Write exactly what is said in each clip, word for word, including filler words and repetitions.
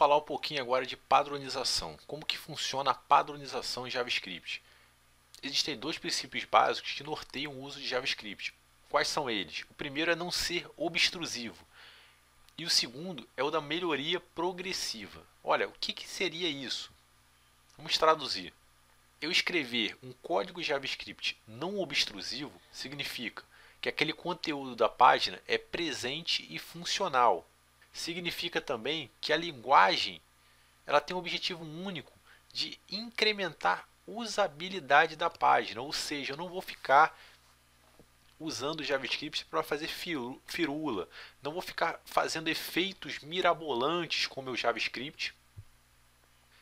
falar um pouquinho agora de padronização. Como que funciona a padronização em JavaScript? Existem dois princípios básicos que norteiam o uso de JavaScript. Quais são eles? O primeiro é não ser obtrusivo. E o segundo é o da melhoria progressiva. Olha, o que, que seria isso? Vamos traduzir. Eu escrever um código JavaScript não obtrusivo significa que aquele conteúdo da página é presente e funcional. Significa também que a linguagem ela tem um objetivo único de incrementar a usabilidade da página. Ou seja, eu não vou ficar usando o JavaScript para fazer firula. Não vou ficar fazendo efeitos mirabolantes com o meu JavaScript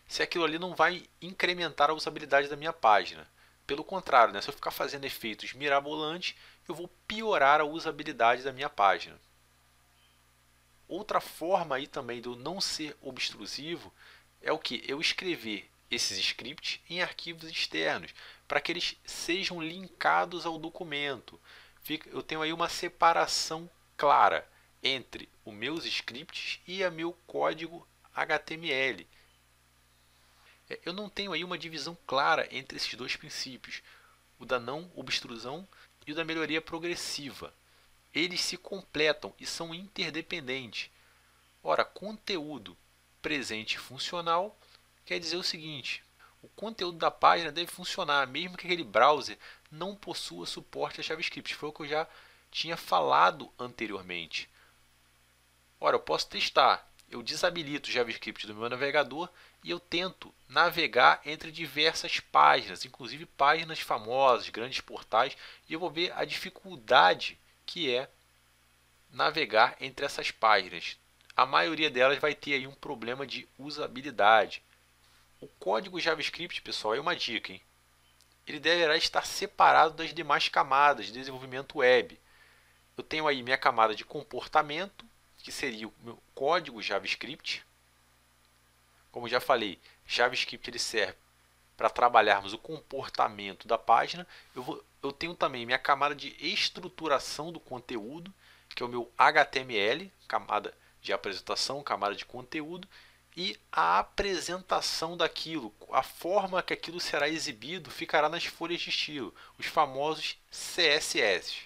se aquilo ali não vai incrementar a usabilidade da minha página. Pelo contrário, né? Se eu ficar fazendo efeitos mirabolantes, eu vou piorar a usabilidade da minha página. Outra forma aí também de eu não ser obtrusivo é o que? Eu escrever esses scripts em arquivos externos, para que eles sejam linkados ao documento. Eu tenho aí uma separação clara entre os meus scripts e o meu código H T M L. Eu não tenho aí uma divisão clara entre esses dois princípios, o da não obtrusão e o da melhoria progressiva. Eles se completam e são interdependentes. Ora, conteúdo presente e funcional quer dizer o seguinte: o conteúdo da página deve funcionar, mesmo que aquele browser não possua suporte a JavaScript. Foi o que eu já tinha falado anteriormente. Ora, eu posso testar. Eu desabilito o JavaScript do meu navegador e eu tento navegar entre diversas páginas, inclusive páginas famosas, grandes portais, e eu vou ver a dificuldade que é navegar entre essas páginas. A maioria delas vai ter aí um problema de usabilidade. O código JavaScript, pessoal, é uma dica, hein? Ele deverá estar separado das demais camadas de desenvolvimento web. Eu tenho aí minha camada de comportamento, que seria o meu código JavaScript. Como já falei, JavaScript ele serve para trabalharmos o comportamento da página. Eu, vou, eu tenho também minha camada de estruturação do conteúdo, que é o meu H T M L, camada de apresentação, camada de conteúdo, e a apresentação daquilo, a forma que aquilo será exibido ficará nas folhas de estilo, os famosos C S S.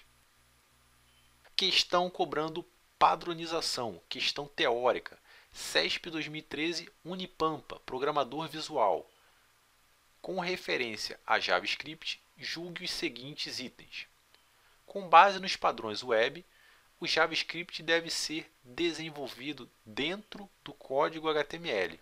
Que estão cobrando padronização, questão teórica, C E S P dois mil e treze, Unipampa, programador visual. Com referência a JavaScript, julgue os seguintes itens. Com base nos padrões web, o JavaScript deve ser desenvolvido dentro do código H T M L.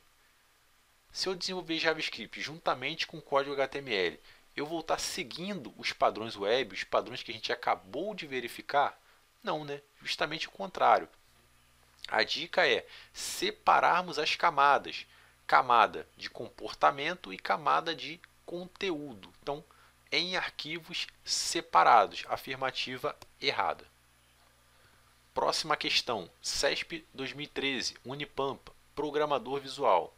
Se eu desenvolver JavaScript juntamente com o código H T M L, eu vou estar seguindo os padrões web, os padrões que a gente acabou de verificar? Não, né? Justamente o contrário. A dica é separarmos as camadas. Camada de comportamento e camada de conteúdo. Então, em arquivos separados. Afirmativa errada. Próxima questão. C E S P dois mil e treze, Unipampa, programador visual.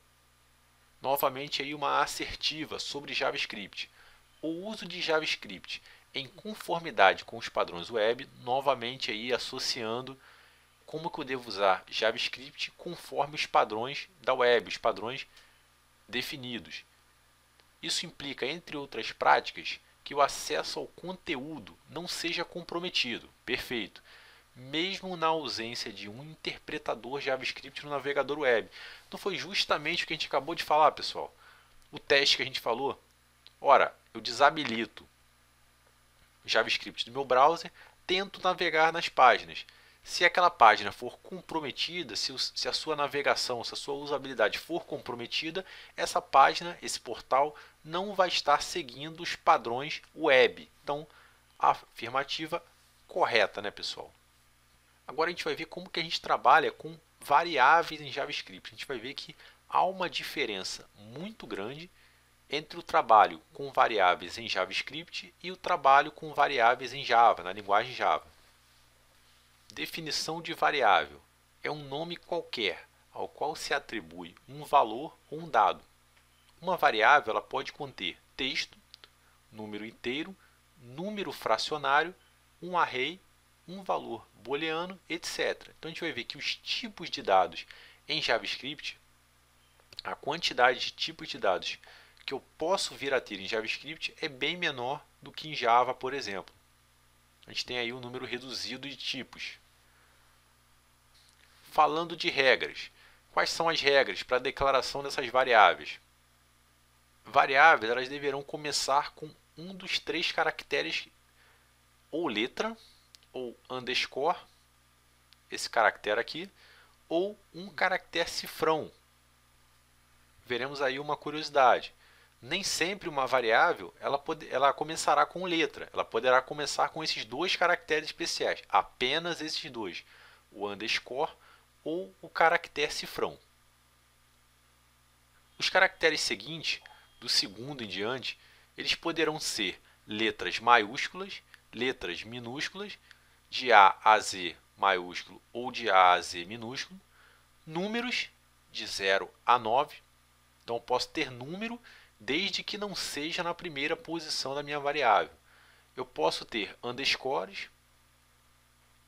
Novamente aí uma assertiva sobre JavaScript. O uso de JavaScript em conformidade com os padrões web, novamente aí associando como que eu devo usar JavaScript conforme os padrões da web, os padrões definidos. Isso implica, entre outras práticas, que o acesso ao conteúdo não seja comprometido. Perfeito. Mesmo na ausência de um interpretador JavaScript no navegador web. Não foi justamente o que a gente acabou de falar, pessoal? O teste que a gente falou? Ora, eu desabilito JavaScript do meu browser, tento navegar nas páginas. Se aquela página for comprometida, se, o, se a sua navegação, se a sua usabilidade for comprometida, essa página, esse portal, não vai estar seguindo os padrões web. Então, a afirmativa correta, né, pessoal? Agora a gente vai ver como que a gente trabalha com variáveis em JavaScript. A gente vai ver que há uma diferença muito grande entre o trabalho com variáveis em JavaScript e o trabalho com variáveis em Java, na linguagem Java. Definição de variável é um nome qualquer ao qual se atribui um valor ou um dado. Uma variável ela pode conter texto, número inteiro, número fracionário, um array, um valor booleano, etcétera. Então a gente vai ver que os tipos de dados em JavaScript a quantidade de tipos de dados que eu posso vir a ter em JavaScript é bem menor do que em Java, por exemplo. A gente tem aí um número reduzido de tipos. Falando de regras, quais são as regras para a declaração dessas variáveis? Variáveis, elas deverão começar com um dos três caracteres, ou letra, ou underscore, esse caractere aqui, ou um caractere cifrão. Veremos aí uma curiosidade. Nem sempre uma variável ela, pode, ela começará com letra. Ela poderá começar com esses dois caracteres especiais. Apenas esses dois. O underscore ou o caractere cifrão. Os caracteres seguintes, do segundo em diante, eles poderão ser letras maiúsculas, letras minúsculas, de A a Z maiúsculo ou de A a Z minúsculo, números de zero a nove. Então, eu posso ter número desde que não seja na primeira posição da minha variável. Eu posso ter underscores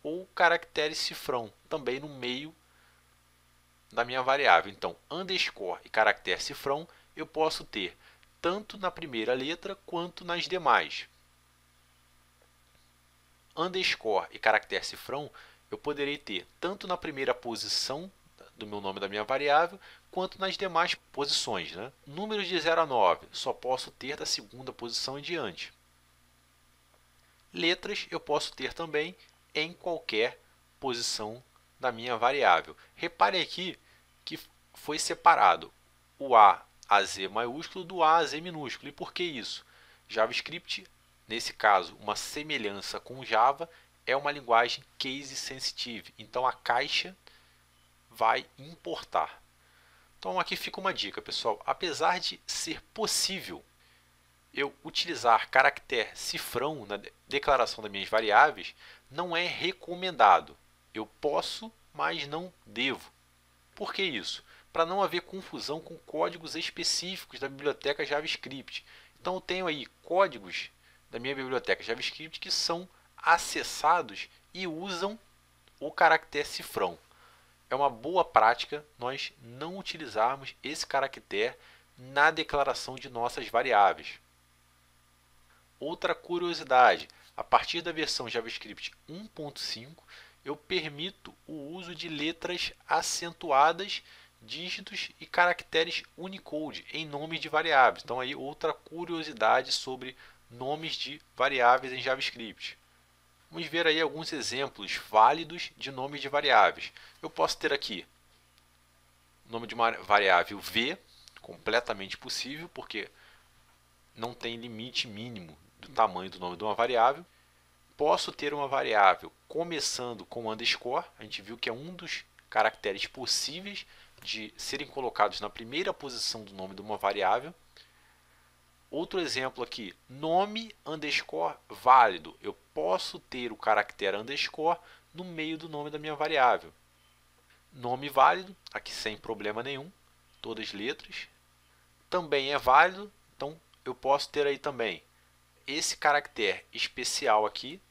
ou caracteres cifrão, também no meio da minha variável. Então, underscore e caractere cifrão eu posso ter tanto na primeira letra quanto nas demais. Underscore e caractere cifrão eu poderei ter tanto na primeira posição do meu nome da minha variável, quanto nas demais posições, né? Números de zero a nove, só posso ter da segunda posição em diante. Letras eu posso ter também em qualquer posição da minha variável. Repare aqui que foi separado o A a Z maiúsculo do A a Z minúsculo. E por que isso? JavaScript, nesse caso, uma semelhança com Java, é uma linguagem case sensitive. Então, a caixa vai importar. Então, aqui fica uma dica, pessoal. Apesar de ser possível eu utilizar caractere cifrão na declaração das minhas variáveis, não é recomendado. Eu posso, mas não devo. Por que isso? Para não haver confusão com códigos específicos da biblioteca JavaScript. Então, eu tenho aí códigos da minha biblioteca JavaScript que são acessados e usam o caractere cifrão. É uma boa prática nós não utilizarmos esse caractere na declaração de nossas variáveis. Outra curiosidade, a partir da versão JavaScript um ponto cinco, eu permito o uso de letras acentuadas, dígitos e caracteres Unicode em nomes de variáveis. Então, aí outra curiosidade sobre nomes de variáveis em JavaScript. Vamos ver aí alguns exemplos válidos de nomes de variáveis. Eu posso ter aqui o nome de uma variável v, completamente possível, porque não tem limite mínimo do tamanho do nome de uma variável. Posso ter uma variável começando com underscore. A gente viu que é um dos caracteres possíveis de serem colocados na primeira posição do nome de uma variável. Outro exemplo aqui, nome underscore válido. Eu posso ter o caractere underscore no meio do nome da minha variável. Nome válido, aqui sem problema nenhum, todas as letras. Também é válido, então eu posso ter aí também esse caractere especial aqui,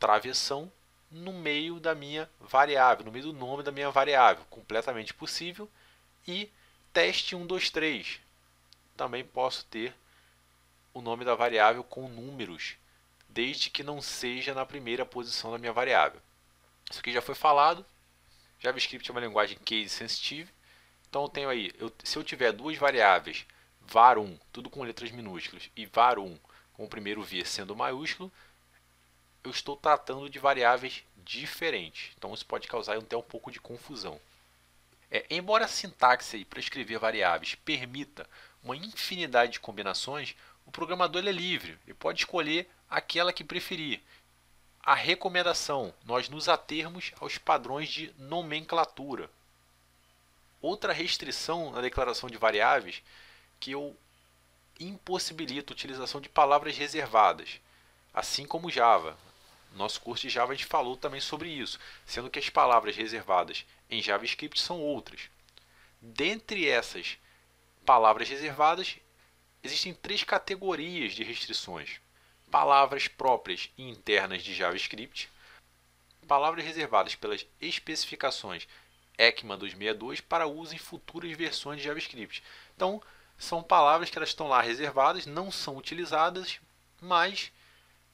travessão, no meio da minha variável, no meio do nome da minha variável, completamente possível. E teste um dois três. Também posso ter o nome da variável com números, desde que não seja na primeira posição da minha variável. Isso aqui já foi falado. JavaScript é uma linguagem case sensitive. Então, eu tenho aí, eu, se eu tiver duas variáveis, var um, tudo com letras minúsculas, e var um, com o primeiro V sendo maiúsculo, eu estou tratando de variáveis diferentes. Então, isso pode causar até um pouco de confusão. É, embora a sintaxe para escrever variáveis permita uma infinidade de combinações, o programador ele é livre, ele pode escolher aquela que preferir. A recomendação, nós nos atermos aos padrões de nomenclatura. Outra restrição na declaração de variáveis que eu impossibilito a utilização de palavras reservadas, assim como Java. No nosso curso de Java a gente falou também sobre isso, sendo que as palavras reservadas em JavaScript são outras. Dentre essas palavras reservadas, existem três categorias de restrições. Palavras próprias e internas de JavaScript, palavras reservadas pelas especificações ECMA dois sessenta e dois para uso em futuras versões de JavaScript. Então, são palavras que elas estão lá reservadas, não são utilizadas, mas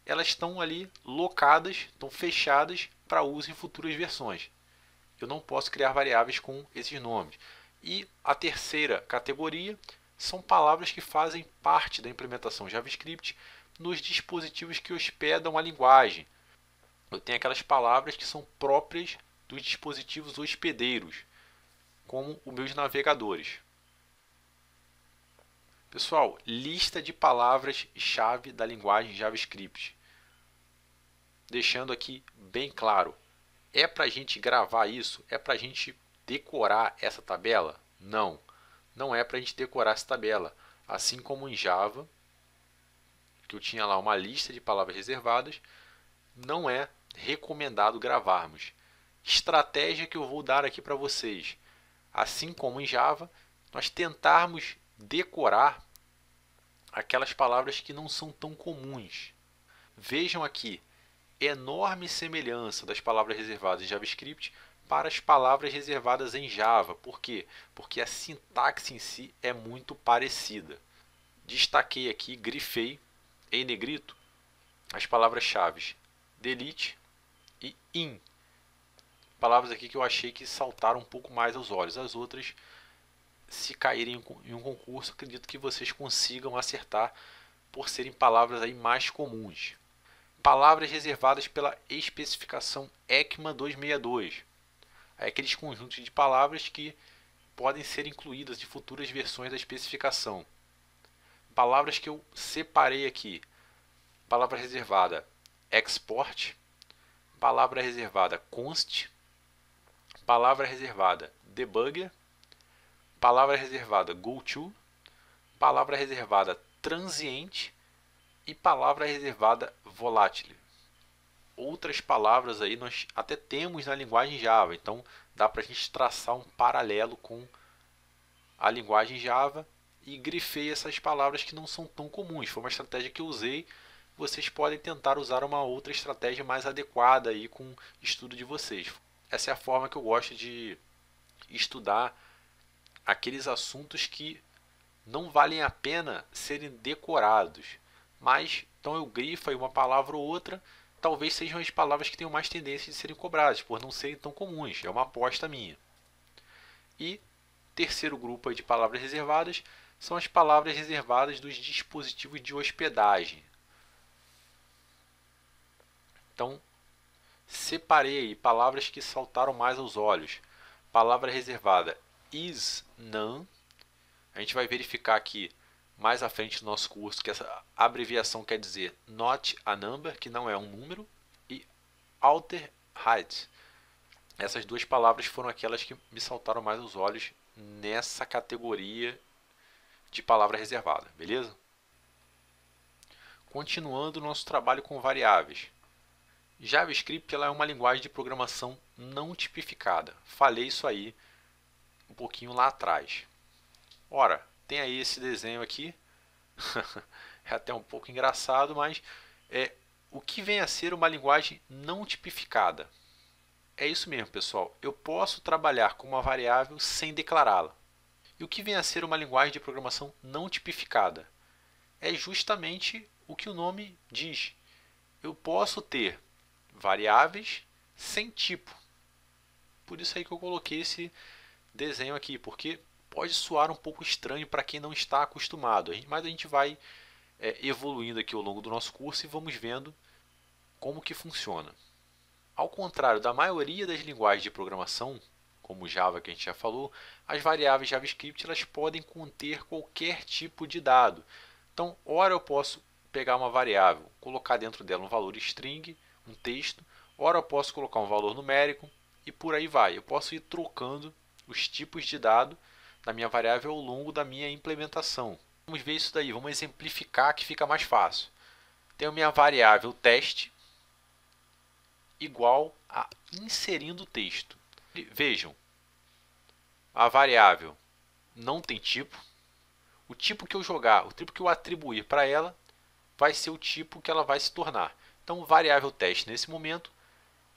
elas estão ali locadas, estão fechadas para uso em futuras versões. Eu não posso criar variáveis com esses nomes. E a terceira categoria são palavras que fazem parte da implementação JavaScript nos dispositivos que hospedam a linguagem. Eu tenho aquelas palavras que são próprias dos dispositivos hospedeiros, como os meus navegadores. Pessoal, lista de palavras-chave da linguagem JavaScript. Deixando aqui bem claro, é para a gente gravar isso? É para a gente decorar essa tabela? Não, não é para a gente decorar essa tabela. Assim como em Java, que eu tinha lá uma lista de palavras reservadas, não é recomendado gravarmos. Estratégia que eu vou dar aqui para vocês. Assim como em Java, nós tentarmos decorar aquelas palavras que não são tão comuns. Vejam aqui, enorme semelhança das palavras reservadas em JavaScript para as palavras reservadas em Java. Por quê? Porque a sintaxe em si é muito parecida. Destaquei aqui, grifei em negrito as palavras-chave delete e in. Palavras aqui que eu achei que saltaram um pouco mais aos olhos. As outras, se caírem em um concurso, acredito que vocês consigam acertar por serem palavras aí mais comuns. Palavras reservadas pela especificação ECMA dois sessenta e dois. É aqueles conjuntos de palavras que podem ser incluídas de futuras versões da especificação. Palavras que eu separei aqui. Palavra reservada export. Palavra reservada const. Palavra reservada debugger. Palavra reservada goTo, palavra reservada transiente e palavra reservada volátil. Outras palavras aí nós até temos na linguagem Java, então dá para a gente traçar um paralelo com a linguagem Java e grifei essas palavras que não são tão comuns. Foi uma estratégia que eu usei, vocês podem tentar usar uma outra estratégia mais adequada aí com o estudo de vocês. Essa é a forma que eu gosto de estudar aqueles assuntos que não valem a pena serem decorados, mas então eu grifo aí uma palavra ou outra, talvez sejam as palavras que tenham mais tendência de serem cobradas, por não serem tão comuns, é uma aposta minha. E terceiro grupo aí de palavras reservadas são as palavras reservadas dos dispositivos de hospedagem. Então, separei aí palavras que saltaram mais aos olhos. Palavra reservada is none. A gente vai verificar aqui mais à frente no nosso curso que essa abreviação quer dizer not a number, que não é um número, e alter height. Essas duas palavras foram aquelas que me saltaram mais aos olhos nessa categoria de palavra reservada, beleza? Continuando o nosso trabalho com variáveis. JavaScript ela é uma linguagem de programação não tipificada. Falei isso aí um pouquinho lá atrás. Ora, tem aí esse desenho aqui, é até um pouco engraçado, mas é o que vem a ser uma linguagem não tipificada. É isso mesmo, pessoal, eu posso trabalhar com uma variável sem declará-la. E o que vem a ser uma linguagem de programação não tipificada? É justamente o que o nome diz. Eu posso ter variáveis sem tipo. Por isso aí que eu coloquei esse desenho aqui, porque pode soar um pouco estranho para quem não está acostumado, mas a gente vai é, evoluindo aqui ao longo do nosso curso e vamos vendo como que funciona. Ao contrário da maioria das linguagens de programação, como Java que a gente já falou, as variáveis JavaScript elas podem conter qualquer tipo de dado. Então, ora eu posso pegar uma variável, colocar dentro dela um valor string, um texto, ora eu posso colocar um valor numérico e por aí vai. Eu posso ir trocando os tipos de dado da minha variável ao longo da minha implementação. Vamos ver isso daí, vamos exemplificar que fica mais fácil. Tenho minha variável teste igual a inserindo texto. Vejam, a variável não tem tipo. O tipo que eu jogar, o tipo que eu atribuir para ela, vai ser o tipo que ela vai se tornar. Então, variável teste nesse momento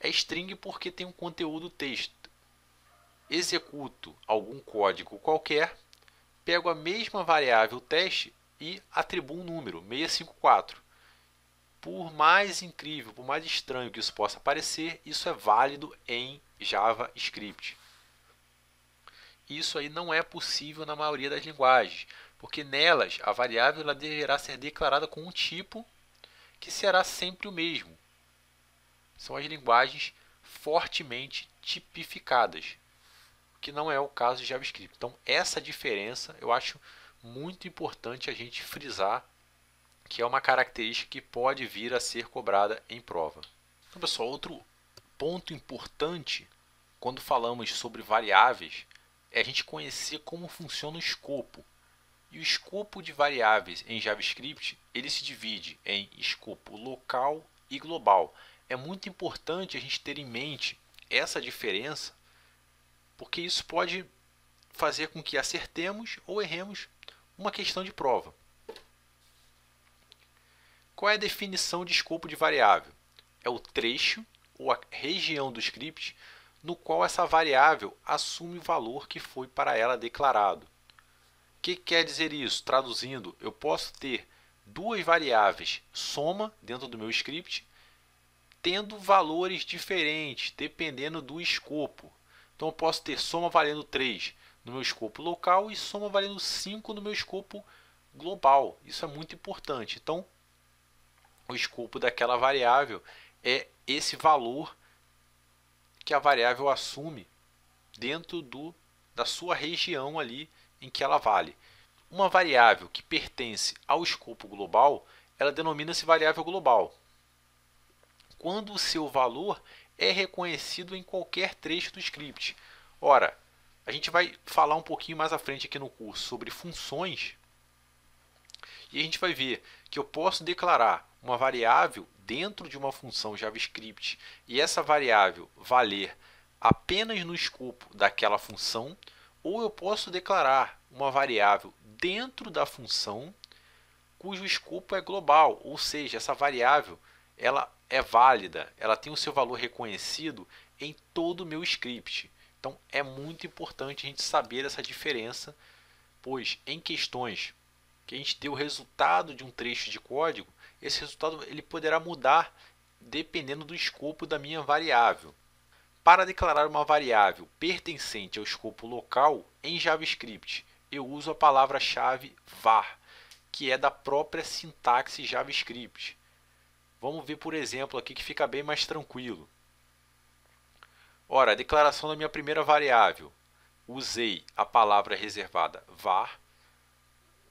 é string porque tem um conteúdo texto. executo algum código qualquer, pego a mesma variável teste e atribuo um número, seiscentos e cinquenta e quatro. Por mais incrível, por mais estranho que isso possa parecer, isso é válido em JavaScript. Isso aí não é possível na maioria das linguagens, porque nelas a variável ela deverá ser declarada com um tipo que será sempre o mesmo. São as linguagens fortemente tipificadas, que não é o caso de JavaScript. Então, essa diferença eu acho muito importante a gente frisar, que é uma característica que pode vir a ser cobrada em prova. Então, pessoal, outro ponto importante quando falamos sobre variáveis é a gente conhecer como funciona o escopo. E o escopo de variáveis em JavaScript, ele se divide em escopo local e global. É muito importante a gente ter em mente essa diferença, porque isso pode fazer com que acertemos ou erremos uma questão de prova. Qual é a definição de escopo de variável? É o trecho ou a região do script no qual essa variável assume o valor que foi para ela declarado. O que quer dizer isso? Traduzindo, eu posso ter duas variáveis soma dentro do meu script, tendo valores diferentes, dependendo do escopo. Então, eu posso ter soma valendo três no meu escopo local e soma valendo cinco no meu escopo global. Isso é muito importante. Então, o escopo daquela variável é esse valor que a variável assume dentro do, da sua região ali em que ela vale. Uma variável que pertence ao escopo global, ela denomina-se variável global, quando o seu valor é reconhecido em qualquer trecho do script. Ora, a gente vai falar um pouquinho mais à frente aqui no curso sobre funções, e a gente vai ver que eu posso declarar uma variável dentro de uma função JavaScript e essa variável valer apenas no escopo daquela função, ou eu posso declarar uma variável dentro da função cujo escopo é global, ou seja, essa variável ela é válida, ela tem o seu valor reconhecido em todo o meu script. Então, é muito importante a gente saber essa diferença, pois em questões que a gente dê o resultado de um trecho de código, esse resultado ele poderá mudar dependendo do escopo da minha variável. Para declarar uma variável pertencente ao escopo local, em JavaScript, eu uso a palavra-chave var, que é da própria sintaxe JavaScript. Vamos ver, por exemplo, aqui que fica bem mais tranquilo. Ora, a declaração da minha primeira variável. Usei a palavra reservada var,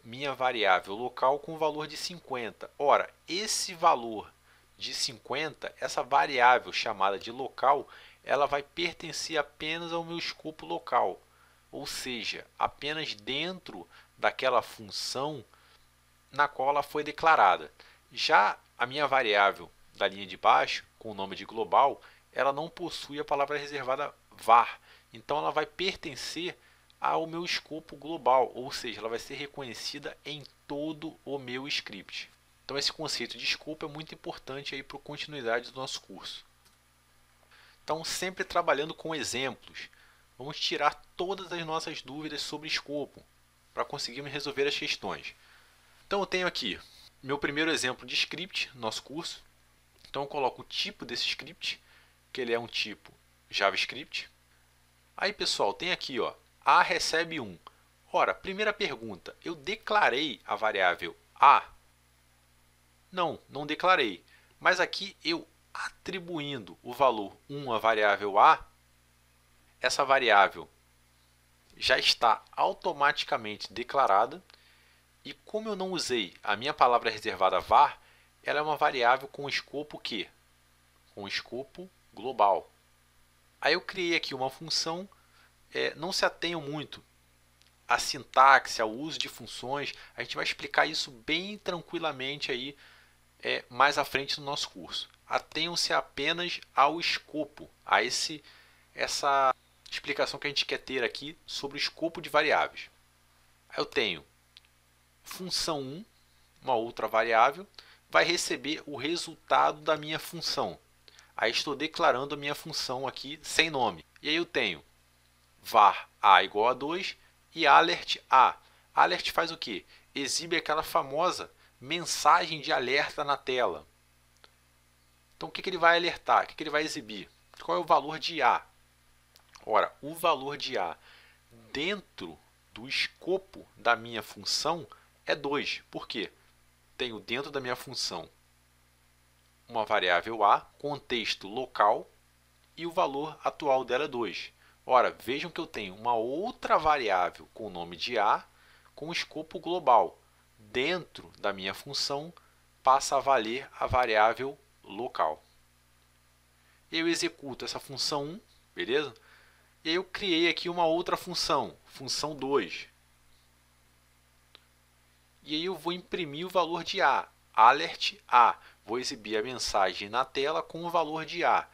minha variável local com valor de cinquenta. Ora, esse valor de cinquenta, essa variável chamada de local, ela vai pertencer apenas ao meu escopo local. Ou seja, apenas dentro daquela função na qual ela foi declarada. Já a minha variável da linha de baixo, com o nome de global, ela não possui a palavra reservada var. Então, ela vai pertencer ao meu escopo global, ou seja, ela vai ser reconhecida em todo o meu script. Então, esse conceito de escopo é muito importante para a continuidade do nosso curso. Então, sempre trabalhando com exemplos, vamos tirar todas as nossas dúvidas sobre escopo, para conseguirmos resolver as questões. Então, eu tenho aqui meu primeiro exemplo de script, nosso curso. Então, eu coloco o tipo desse script, que ele é um tipo JavaScript. Aí, pessoal, tem aqui, ó, a recebe um. Ora, primeira pergunta, eu declarei a variável a? Não, não declarei. Mas aqui, eu atribuindo o valor um à variável a, essa variável já está automaticamente declarada. E como eu não usei a minha palavra reservada var, ela é uma variável com escopo que? Com escopo global. Aí eu criei aqui uma função, é, não se atenham muito à sintaxe, ao uso de funções, a gente vai explicar isso bem tranquilamente aí, é, mais à frente no nosso curso. Atenham-se apenas ao escopo, a esse, essa explicação que a gente quer ter aqui sobre o escopo de variáveis. Aí eu tenho função um, uma outra variável, vai receber o resultado da minha função. Aí estou declarando a minha função aqui sem nome. E aí eu tenho var a igual a dois e alert a. Alert faz o quê? Exibe aquela famosa mensagem de alerta na tela. Então, o que ele vai alertar? O que ele vai exibir? Qual é o valor de A? Ora, o valor de A dentro do escopo da minha função é dois. Por quê? Tenho dentro da minha função uma variável A, contexto local, e o valor atual dela é dois. Ora, vejam que eu tenho uma outra variável com o nome de A com escopo global. Dentro da minha função passa a valer a variável local. Eu executo essa função um, beleza? E eu criei aqui uma outra função, função dois. E aí eu vou imprimir o valor de A, alert A. Vou exibir a mensagem na tela com o valor de A.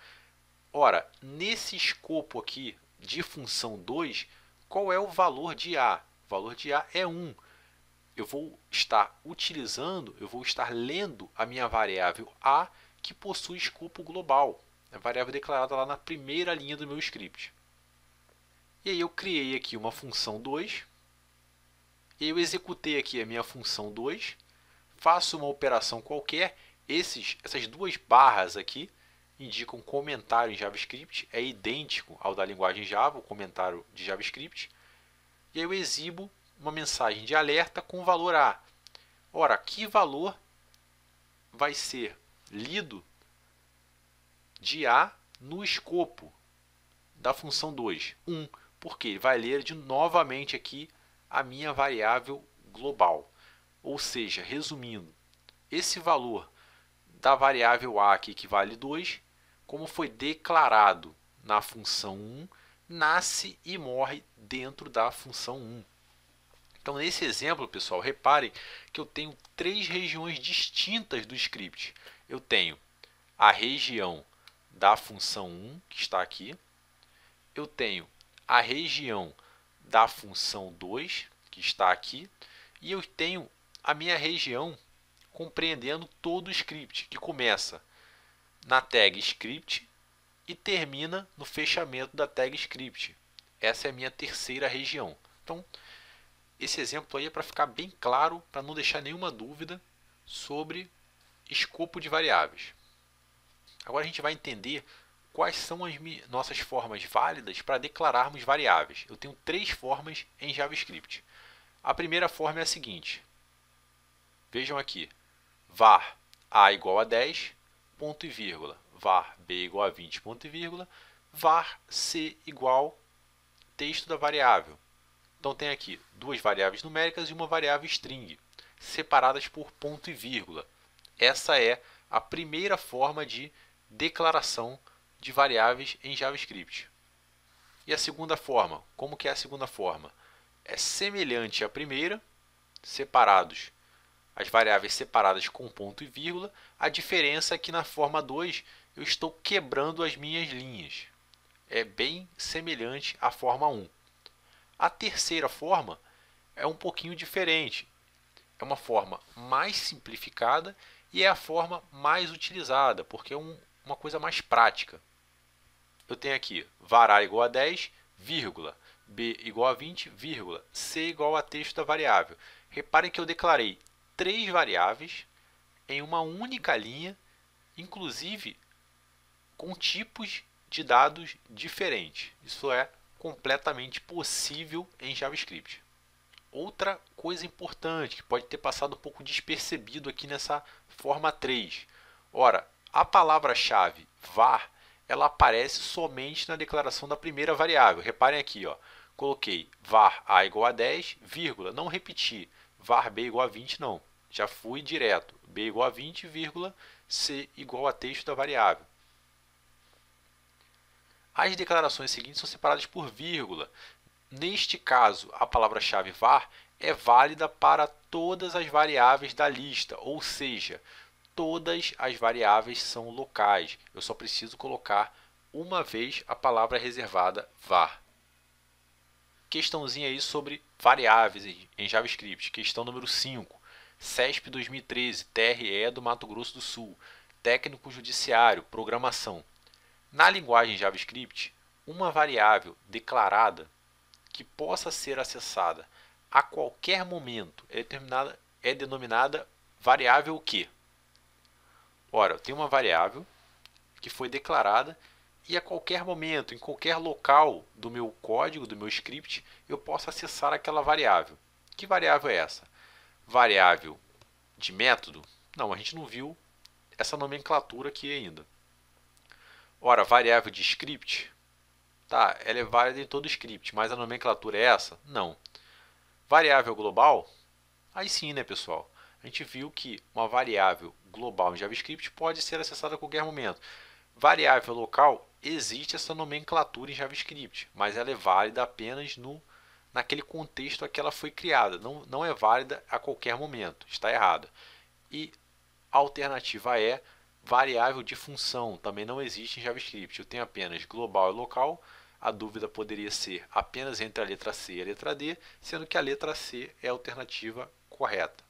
Ora, nesse escopo aqui de função dois, qual é o valor de A? O valor de A é um. Eu vou estar utilizando, eu vou estar lendo a minha variável A, que possui escopo global. É a variável declarada lá na primeira linha do meu script. E aí eu criei aqui uma função dois, e eu executei aqui a minha função dois, faço uma operação qualquer, esses, essas duas barras aqui indicam comentário em JavaScript, é idêntico ao da linguagem Java, o comentário de JavaScript, e aí eu exibo uma mensagem de alerta com o valor A. Ora, que valor vai ser lido de A no escopo da função dois? um. Porque ele vai ler de, novamente aqui a minha variável global. Ou seja, resumindo, esse valor da variável A aqui, que vale dois, como foi declarado na função um, nasce e morre dentro da função um. Então, nesse exemplo, pessoal, reparem que eu tenho três regiões distintas do script. Eu tenho a região da função um, que está aqui. Eu tenho a região da função dois, que está aqui, e eu tenho a minha região compreendendo todo o script, que começa na tag script e termina no fechamento da tag script. Essa é a minha terceira região. Então, esse exemplo aí é para ficar bem claro, para não deixar nenhuma dúvida sobre escopo de variáveis. Agora a gente vai entender quais são as nossas formas válidas para declararmos variáveis. Eu tenho três formas em JavaScript. A primeira forma é a seguinte. Vejam aqui. Var a igual a dez, ponto e vírgula. Var b igual a vinte, ponto e vírgula. Var c igual texto da variável. Então, tem aqui duas variáveis numéricas e uma variável string, separadas por ponto e vírgula. Essa é a primeira forma de declaração de variáveis em JavaScript. E a segunda forma? Como que é a segunda forma? É semelhante à primeira, separados, as variáveis separadas com ponto e vírgula. A diferença é que na forma dois eu estou quebrando as minhas linhas. É bem semelhante à forma um. A terceira forma é um pouquinho diferente. É uma forma mais simplificada e é a forma mais utilizada, porque é um, uma coisa mais prática. Eu tenho aqui var a igual a dez, vírgula, b igual a vinte, vírgula, c igual a texto da variável. Reparem que eu declarei três variáveis em uma única linha, inclusive com tipos de dados diferentes. Isso é completamente possível em JavaScript. Outra coisa importante, que pode ter passado um pouco despercebido aqui nessa forma três. Ora, a palavra-chave var, ela aparece somente na declaração da primeira variável. Reparem aqui, ó, coloquei var a igual a dez, vírgula, não repeti var b igual a vinte, não. Já fui direto, b igual a vinte, vírgula, c igual a texto da variável. As declarações seguintes são separadas por vírgula. Neste caso, a palavra-chave var é válida para todas as variáveis da lista, ou seja, todas as variáveis são locais. Eu só preciso colocar uma vez a palavra reservada var. Questãozinha aí sobre variáveis em JavaScript. Questão número cinco. C E S P dois mil e treze, T R E do Mato Grosso do Sul. Técnico Judiciário, Programação. Na linguagem JavaScript, uma variável declarada que possa ser acessada a qualquer momento é determinada, é denominada variável Q. Ora, eu tenho uma variável que foi declarada e a qualquer momento, em qualquer local do meu código, do meu script, eu posso acessar aquela variável. Que variável é essa? Variável de método? Não, a gente não viu essa nomenclatura aqui ainda. Ora, variável de script, tá, ela é válida em todo script, mas a nomenclatura é essa? Não. Variável global? Aí sim, né, pessoal? A gente viu que uma variável global em JavaScript pode ser acessada a qualquer momento. Variável local, existe essa nomenclatura em JavaScript, mas ela é válida apenas no, naquele contexto a que ela foi criada. Não, não é válida a qualquer momento, está errado. E a alternativa é variável de função, também não existe em JavaScript. Eu tenho apenas global e local. A dúvida poderia ser apenas entre a letra C e a letra D, sendo que a letra C é a alternativa correta.